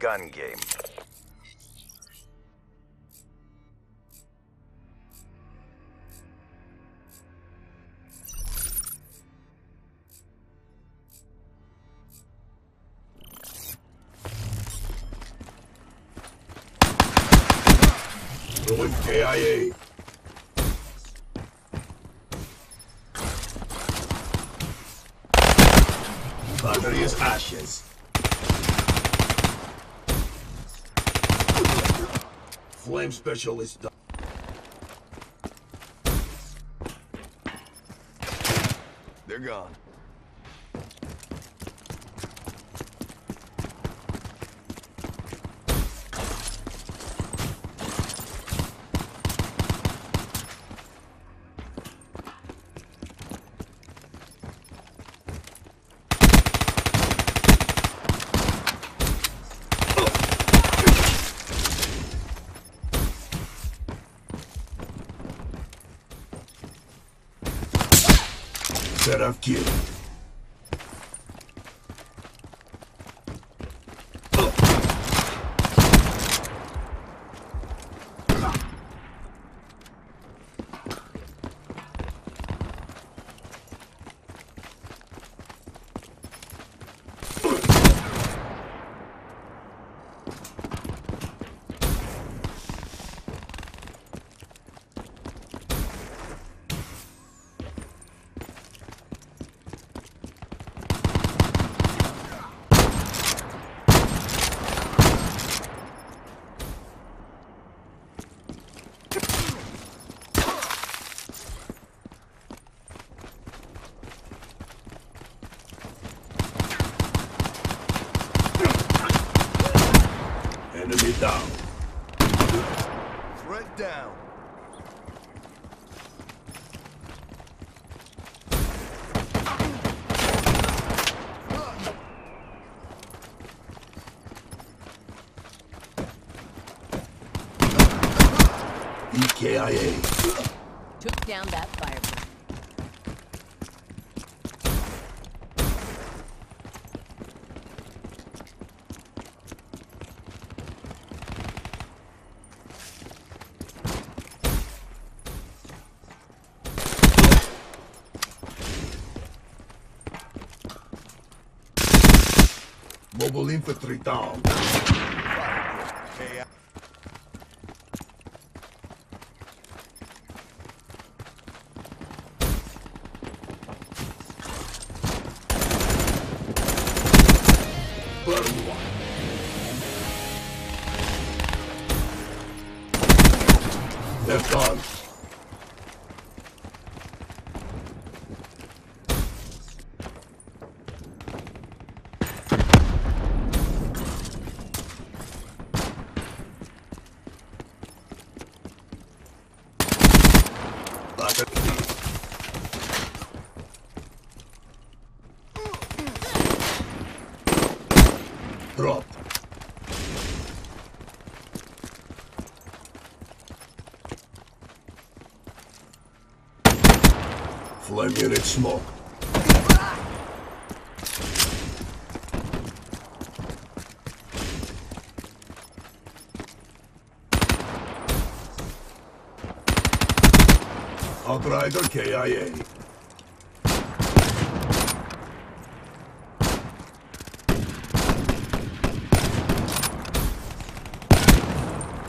gun game. Going KIA. Battery is ashes. Flame specialist. They're gone. That I've killed. Enemy down. Threat down. EKIA. Took down that fire. Mobile infantry down. Burn one. They're gone. Drop. Flame unit smoke. Outrider KIA.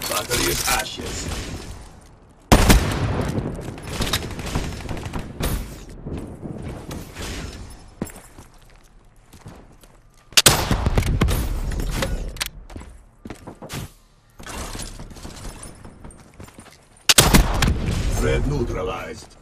Battery is ashes. Threat neutralized.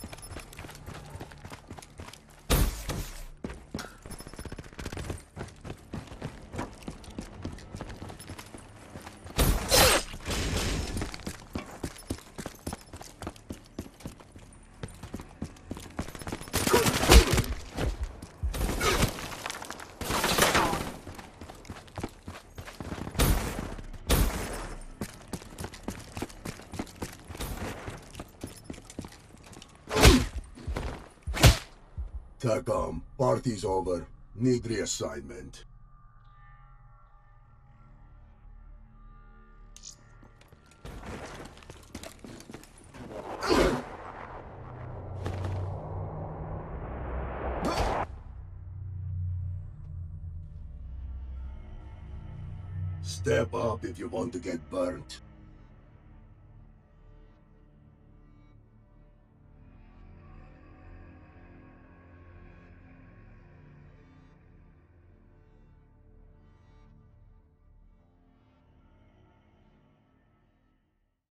TACOM, party's over. Need reassignment. Step up if you want to get burnt.